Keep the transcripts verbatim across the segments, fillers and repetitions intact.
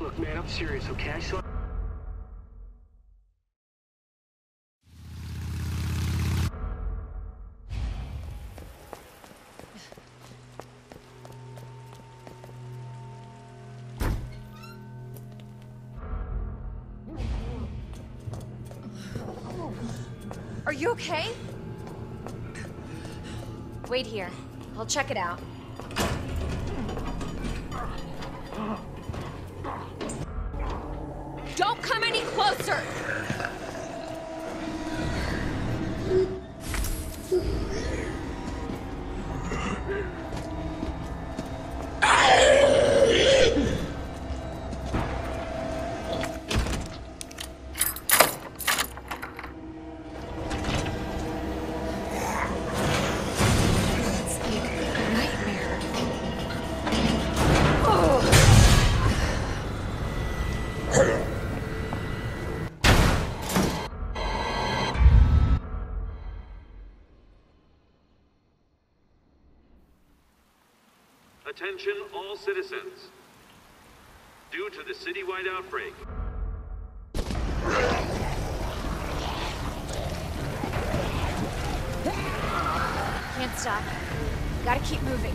Look, man, I'm serious, okay? I saw... Are you okay? Wait here. I'll check it out. Don't come any closer! Attention all citizens. Due to the citywide outbreak, can't stop. Gotta keep moving.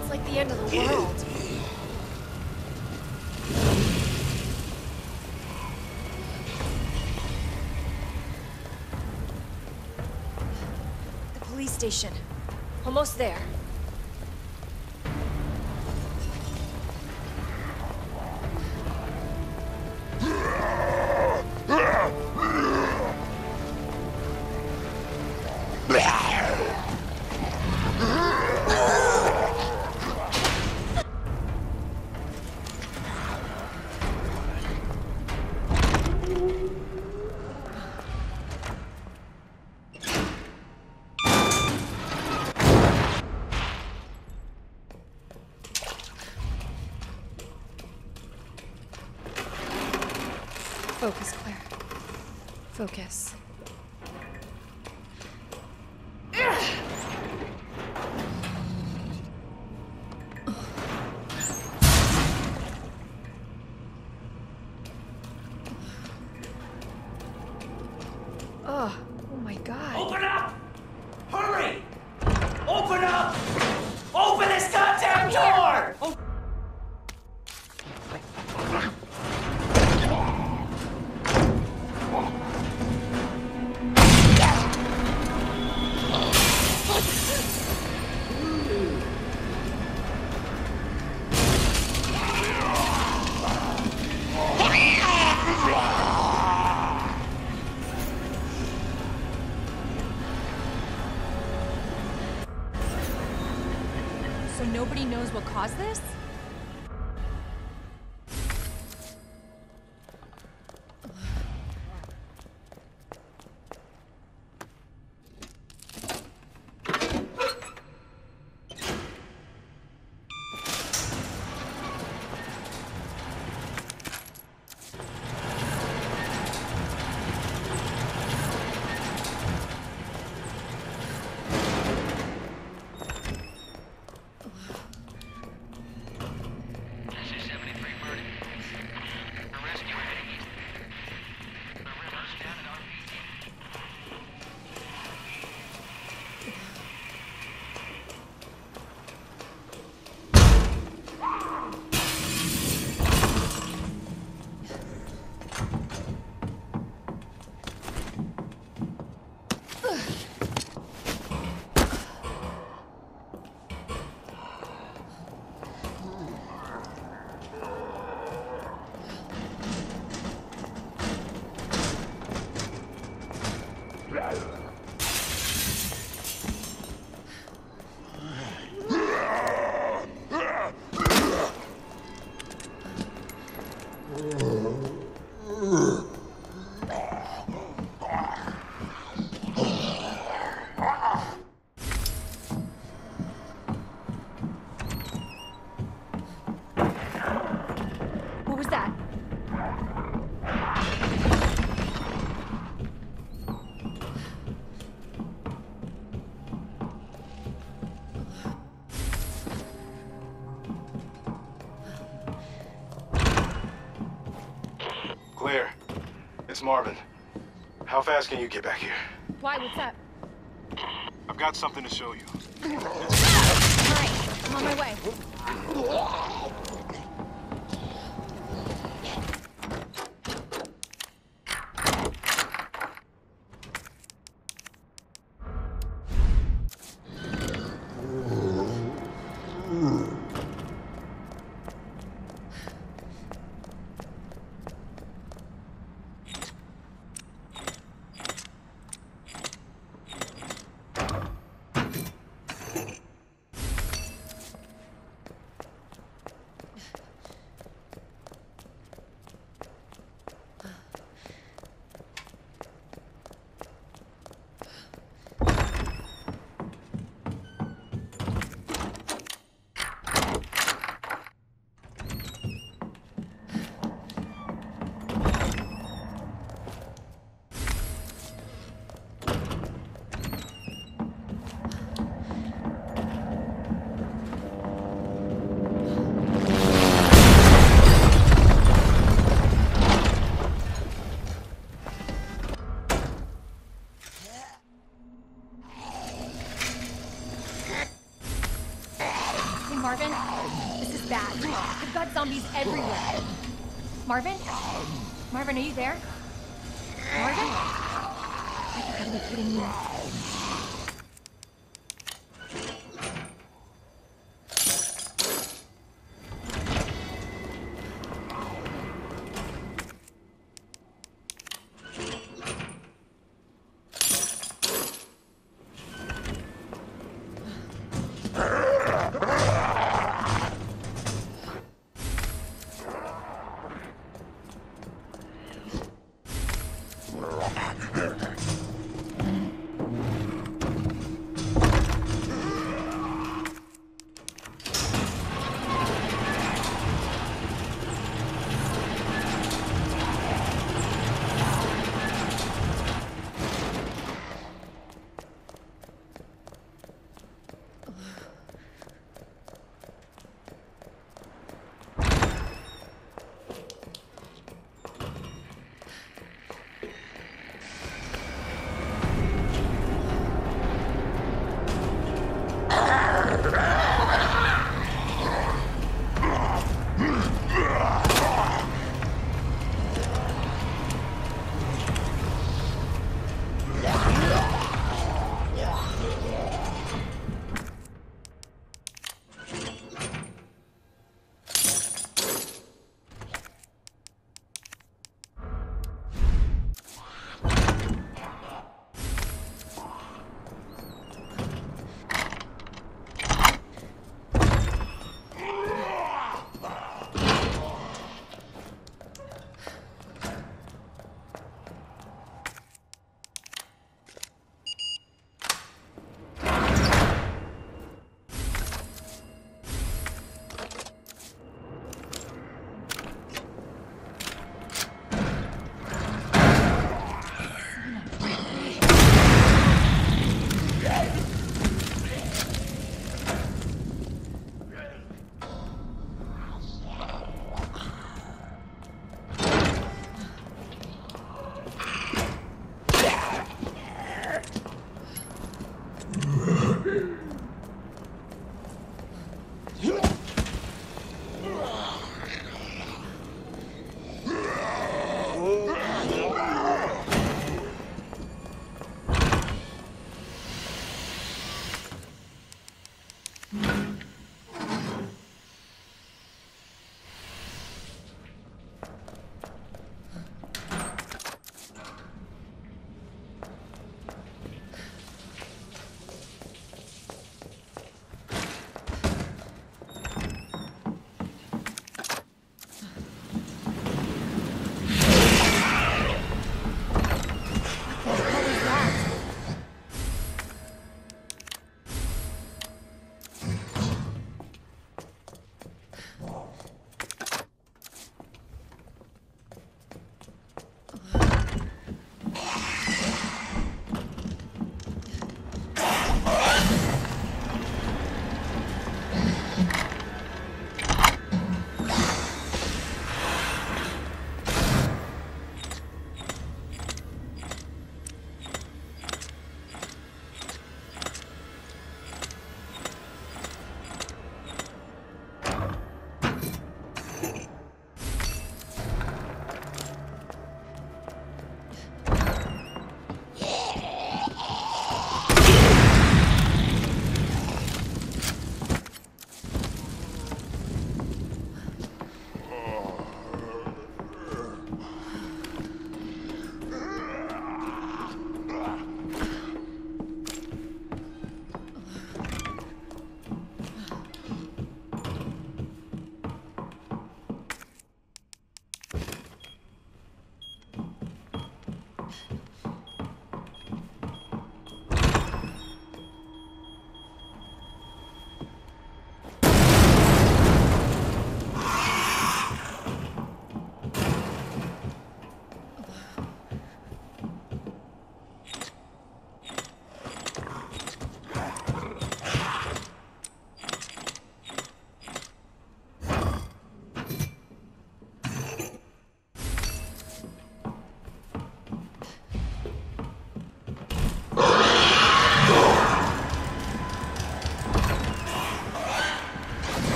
It's like the end of the world. Station. Almost there. Focus, Claire. Focus. Oh, oh my God. Open up! Hurry! Open up! Open this goddamn door! Oh. So nobody knows what caused this? What was that? It's Marvin. How fast can you get back here? Why? What's up? I've got something to show you. All right, I'm on my way. Marvin, this is bad. I've got zombies everywhere. Marvin? Marvin, are you there? Marvin? I gotta be kidding you.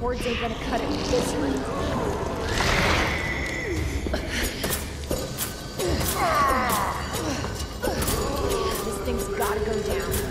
boards ain't gonna cut it this week. This thing's gotta go down.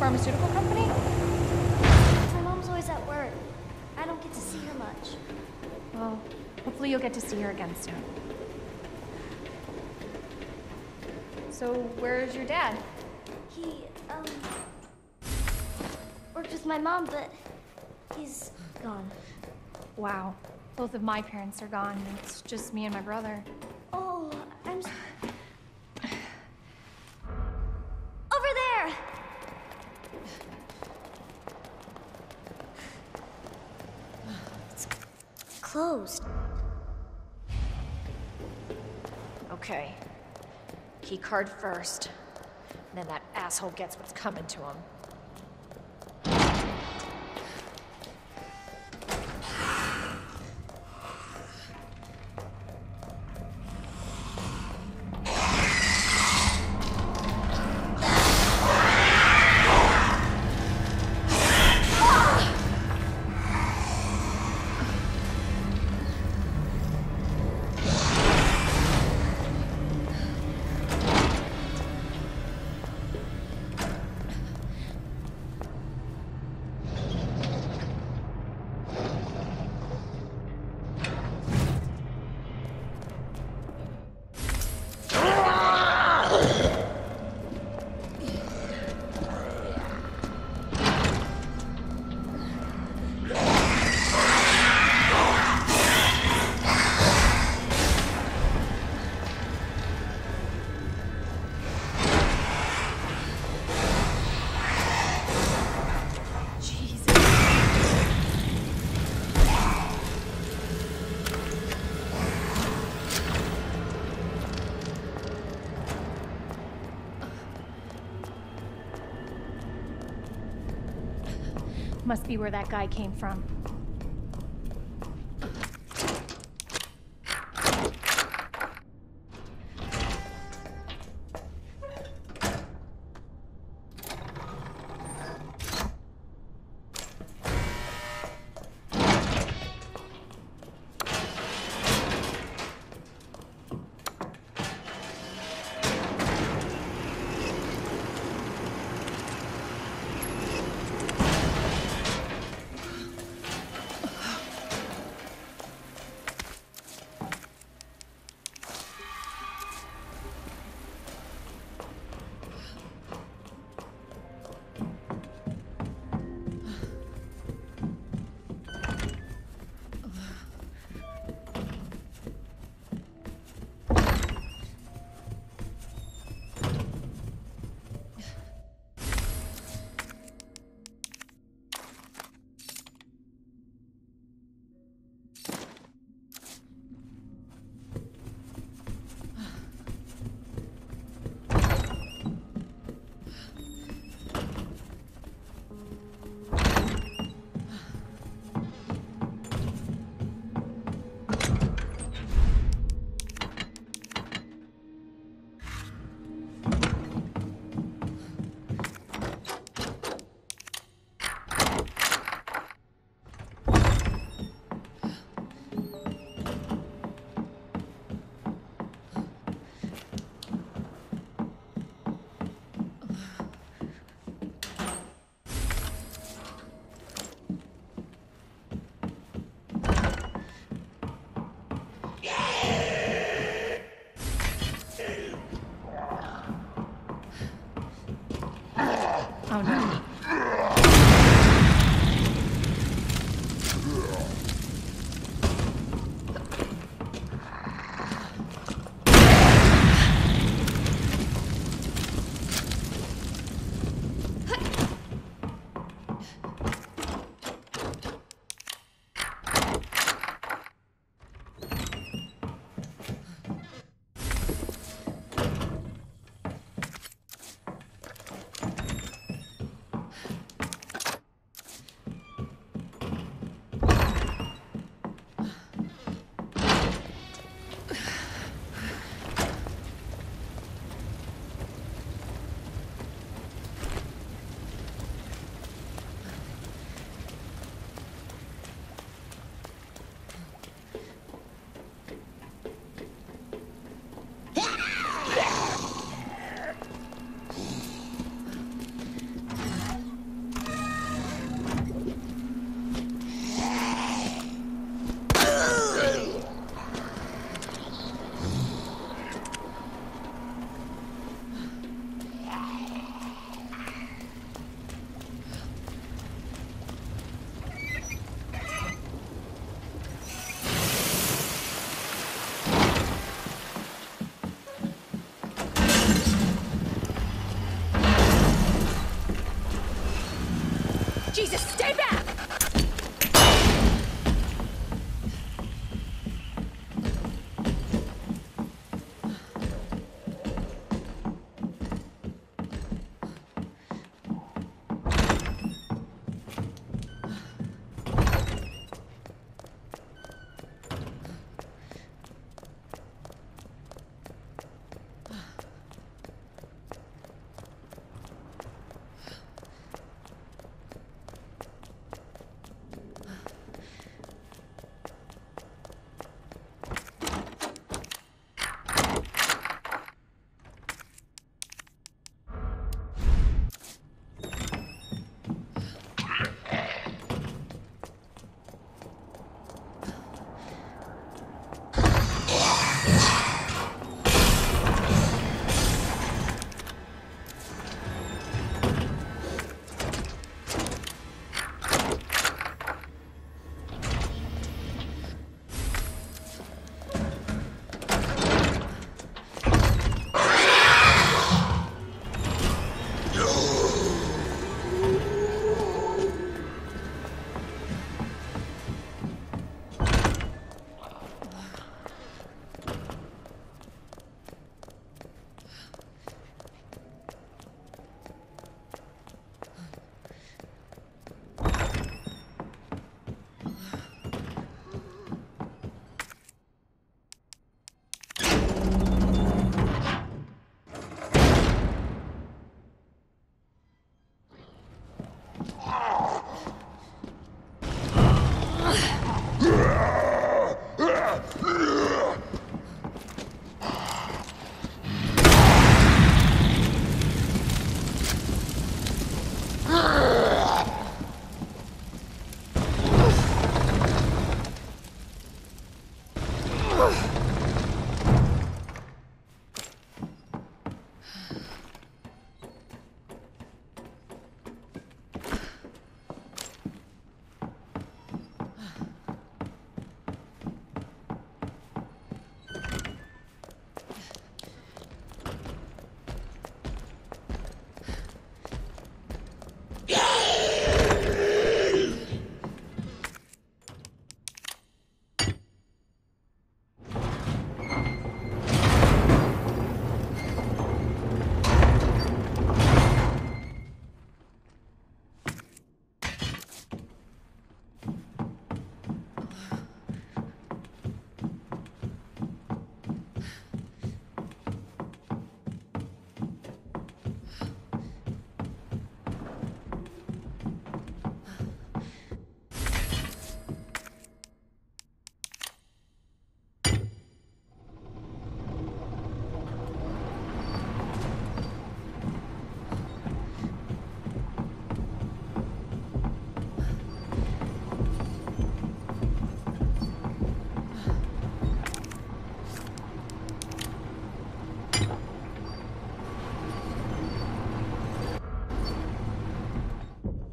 Pharmaceutical company? My mom's always at work. I don't get to see her much. Well, hopefully you'll get to see her again soon. So, where's your dad? He, um... worked with my mom, but he's gone. Wow. Both of my parents are gone. It's just me and my brother. Oh, I'm... Closed. Okay. Key card first, and then that asshole gets what's coming to him. Must be where that guy came from. Jesus, stay back!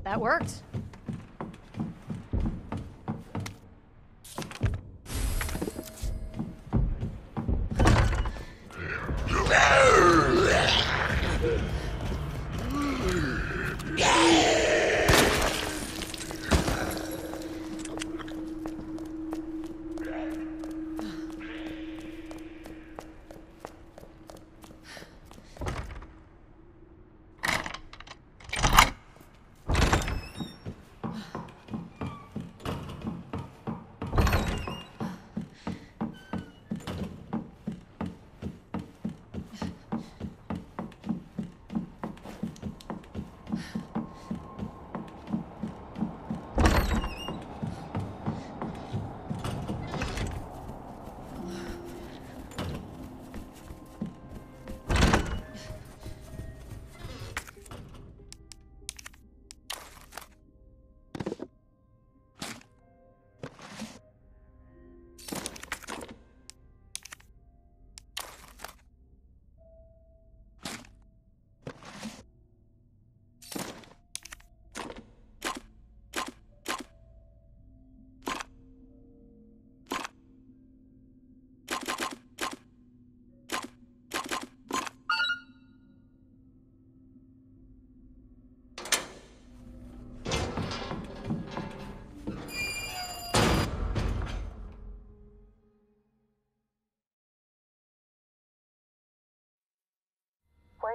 That worked.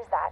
Where is that?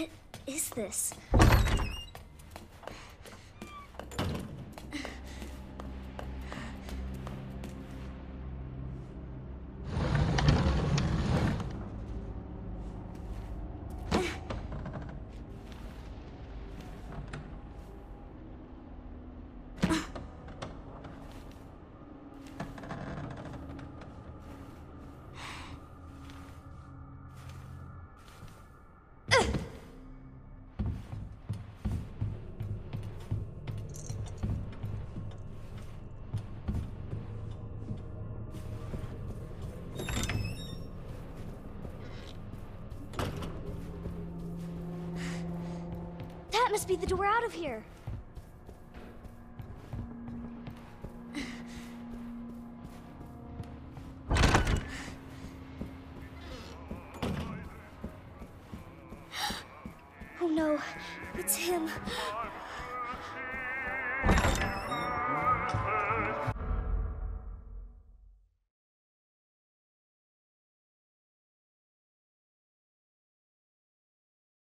What is this? That must be the door out of here. Oh no, it's him.